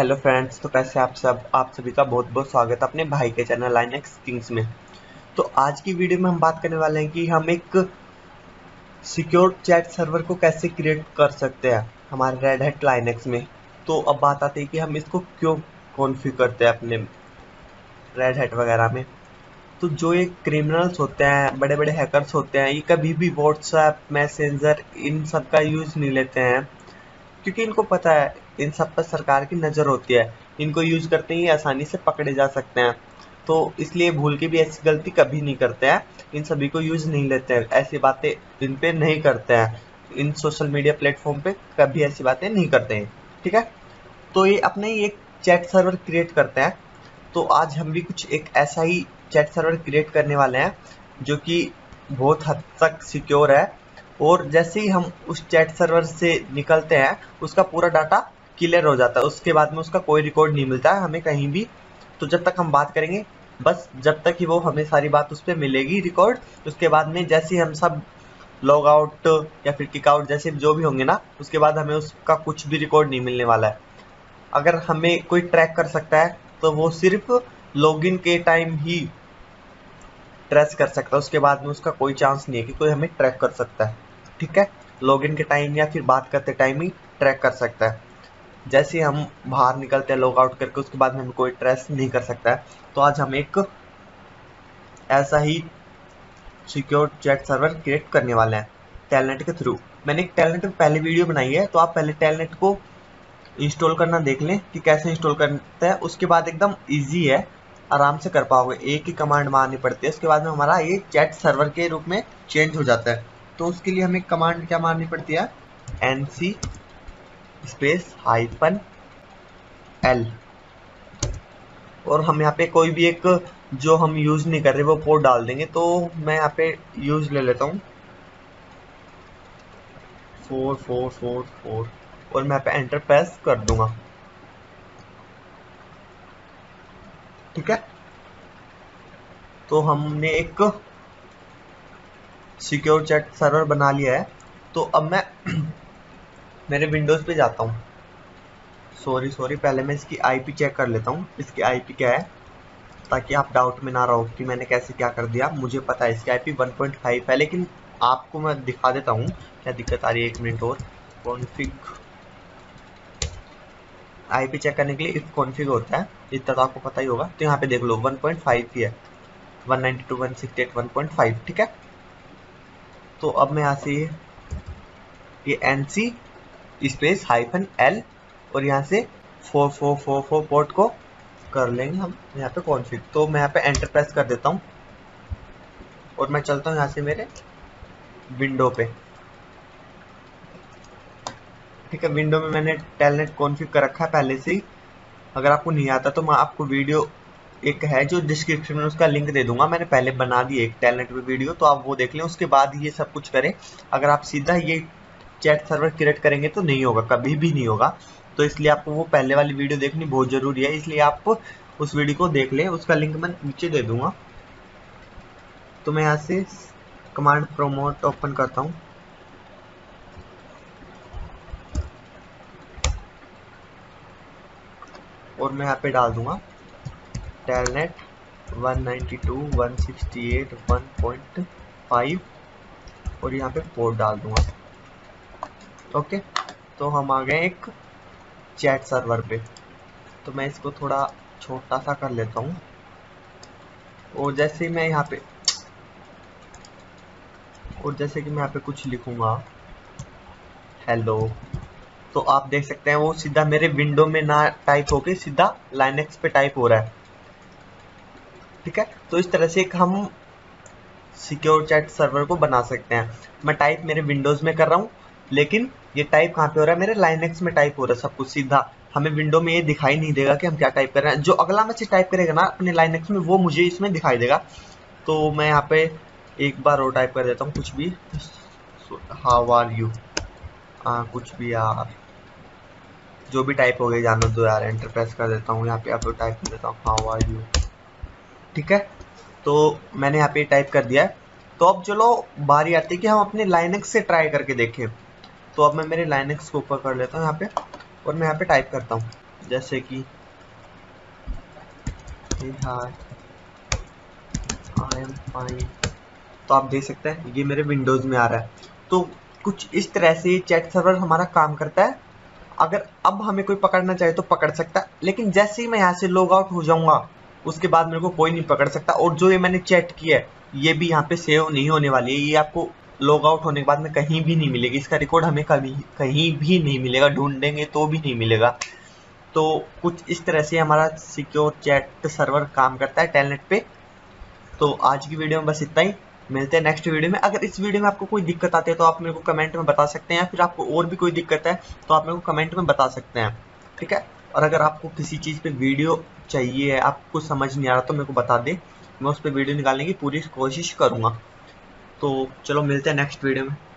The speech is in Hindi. हेलो फ्रेंड्स, तो कैसे आप सभी का बहुत बहुत स्वागत है अपने भाई के चैनल लिनक्स किंग्स में। तो आज की वीडियो में हम बात करने वाले हैं कि हम एक सिक्योर चैट सर्वर को कैसे क्रिएट कर सकते हैं हमारे रेड हैट लिनक्स में। तो अब बात आती है कि हम इसको क्यों कॉन्फ़िगर करते हैं अपने रेड हैट वगैरह में। तो जो ये क्रिमिनल्स होते हैं, बड़े बड़े हैकर्स होते हैं, ये कभी भी व्हाट्सएप, मैसेंजर, इन सब का यूज़ नहीं लेते हैं क्योंकि इनको पता है इन सब पर सरकार की नज़र होती है, इनको यूज़ करते ही आसानी से पकड़े जा सकते हैं। तो इसलिए भूल के भी ऐसी गलती कभी नहीं करते हैं, इन सभी को यूज़ नहीं लेते हैं, ऐसी बातें इन पे नहीं करते हैं, इन सोशल मीडिया प्लेटफॉर्म पे कभी ऐसी बातें नहीं करते हैं, ठीक है। तो ये अपने एक चैट सर्वर क्रिएट करते हैं। तो आज हम भी कुछ एक ऐसा ही चैट सर्वर क्रिएट करने वाले हैं जो कि बहुत हद तक सिक्योर है, और जैसे ही हम उस चैट सर्वर से निकलते हैं उसका पूरा डाटा क्लियर हो जाता है, उसके बाद में उसका कोई रिकॉर्ड नहीं मिलता है हमें कहीं भी। तो जब तक हम बात करेंगे बस, जब तक कि वो हमें सारी बात उस पर मिलेगी रिकॉर्ड, उसके बाद में जैसे ही हम सब लॉग आउट या फिर किक आउट जैसे जो भी होंगे ना, उसके बाद हमें उसका कुछ भी रिकॉर्ड नहीं मिलने वाला है। अगर हमें कोई ट्रैक कर सकता है तो वो सिर्फ लॉगिन के टाइम ही ट्रेस कर सकता है, उसके बाद में उसका कोई चांस नहीं है कि कोई हमें ट्रैक कर सकता है, ठीक है। लॉगिन के टाइम या फिर बात करते टाइम ही ट्रैक कर सकता है, जैसे हम बाहर निकलते हैं लॉग आउट करके उसके बाद में हमें कोई ट्रेस नहीं कर सकता है। तो आज हम एक ऐसा ही सिक्योर चैट सर्वर क्रिएट करने वाले हैं टेलनेट के थ्रू। मैंने एक टेलनेट में पहले वीडियो बनाई है, तो आप पहले टेलनेट को इंस्टॉल करना देख लें कि कैसे इंस्टॉल करते हैं, उसके बाद एकदम ईजी है, आराम से कर पाओगे, एक ही कमांड मारनी पड़ती है। उसके बाद में हमारा ये चैट सर्वर के रूप में चेंज हो जाता है। तो उसके लिए हमें कमांड क्या मारनी पड़ती है, nc स्पेस -l, और हम यहाँ पे कोई भी एक जो हम यूज़ नहीं कर रहे वो पोर्ट डाल देंगे। तो मैं यहाँ पे यूज़ ले लेता हूँ 4444 और मैं यहाँ पे एंटर प्रेस कर दूंगा, ठीक है। तो हमने एक सिक्योर चैट सर्वर बना लिया है। तो अब मैं मेरे विंडोज़ पे जाता हूँ, सॉरी पहले मैं इसकी आईपी चेक कर लेता हूँ, इसकी आईपी क्या है, ताकि आप डाउट में ना रहो कि मैंने कैसे क्या कर दिया। मुझे पता है इसकी आईपी 1.5 है, लेकिन आपको मैं दिखा देता हूँ क्या दिक्कत आ रही है। एक मिनट और, कॉन्फिग आईपी चेक करने के लिए इफ कॉन्फिग होता है, इतना तो आपको पता ही होगा। तो यहाँ पे देख लो 1.5 ही है, 192.168.1.5, ठीक है। तो अब मैं यहाँ से ये nc स्पेस -l और यहाँ से 4444 पोर्ट को कर लेंगे हम यहाँ पे कॉन्फिग। तो मैं यहाँ पे एंटर प्रेस कर देता हूँ और मैं चलता हूँ यहाँ से मेरे विंडो पे, ठीक है। विंडो में मैंने टेलनेट कॉन्फ़िग कर रखा है पहले से ही। अगर आपको नहीं आता तो मैं आपको वीडियो एक है जो डिस्क्रिप्शन में उसका लिंक दे दूंगा, मैंने पहले बना दी एक टेलनेट पे वीडियो, तो आप वो देख लें। उसके बाद ये सब कुछ करें, अगर आप सीधा ये चैट सर्वर क्रिएट करेंगे तो नहीं होगा, कभी भी नहीं होगा। तो इसलिए आपको वो पहले वाली वीडियो देखनी बहुत ज़रूरी है, इसलिए आप उस वीडियो को देख लें, उसका लिंक मैं नीचे दे दूँगा। तो मैं यहाँ से कमांड प्रोमोट ओपन करता हूँ, और मैं यहाँ पे डाल दूंगा टेलनेट 192.168.1.5 और यहाँ पे पोर्ट डाल दूंगा, ओके। तो हम आ गए एक चैट सर्वर पे। तो मैं इसको थोड़ा छोटा सा कर लेता हूँ, और जैसे कि मैं यहाँ पे कुछ लिखूंगा हेलो, तो आप देख सकते हैं वो सीधा मेरे विंडो में ना टाइप होके सीधा लिनक्स पे टाइप हो रहा है, ठीक है। तो इस तरह से एक हम सिक्योर चैट सर्वर को बना सकते हैं। मैं टाइप मेरे विंडोज़ में कर रहा हूँ, लेकिन ये टाइप कहाँ पे हो रहा है, मेरे लिनक्स में टाइप हो रहा है सब कुछ सीधा। हमें विंडो में ये दिखाई नहीं देगा कि हम क्या टाइप कर रहे हैं, जो अगला मैसेज टाइप करेगा ना अपने लिनक्स में वो मुझे इसमें दिखाई देगा। तो मैं यहाँ पे एक बार और टाइप कर देता हूँ कुछ भी, हाउ आर यू, कुछ भी यार, जो भी टाइप हो गई जानो दो यार, एंटर प्रेस कर देता हूँ यहाँ पे, आप टाइप कर देता हूँ हाउ आर यू, ठीक है। तो मैंने यहाँ पे टाइप कर दिया है। तो अब चलो बारी आती है कि हम अपने लिनक्स से ट्राई करके देखें। तो अब मैं मेरे लिनक्स को ऊपर कर लेता हूँ यहाँ पे, और मैं यहाँ पे टाइप करता हूँ जैसे कि तो आप देख सकते हैं ये मेरे विंडोज में आ रहा है। तो कुछ इस तरह से चैट सर्वर हमारा काम करता है। अगर अब हमें कोई पकड़ना चाहे तो पकड़ सकता है, लेकिन जैसे ही मैं यहाँ से लॉग आउट हो जाऊंगा उसके बाद मेरे को कोई नहीं पकड़ सकता। और जो ये मैंने चैट किया है ये भी यहाँ पे सेव नहीं होने वाली है, ये आपको लॉग आउट होने के बाद में कहीं भी नहीं मिलेगी। इसका रिकॉर्ड हमें कहीं भी नहीं मिलेगा, ढूंढेंगे तो भी नहीं मिलेगा। तो कुछ इस तरह से हमारा सिक्योर चैट सर्वर काम करता है टेलनेट पे। तो आज की वीडियो में बस इतना ही, मिलते हैं नेक्स्ट वीडियो में। अगर इस वीडियो में आपको कोई दिक्कत आती है तो आप मेरे को कमेंट में बता सकते हैं, या फिर आपको और भी कोई दिक्कत है तो आप मेरे को कमेंट में बता सकते हैं, ठीक है। और अगर आपको किसी चीज़ पे वीडियो चाहिए, आपको समझ नहीं आ रहा तो मेरे को बता दें, मैं उस पर वीडियो निकालने की पूरी कोशिश करूँगा। तो चलो मिलते हैं नेक्स्ट वीडियो में।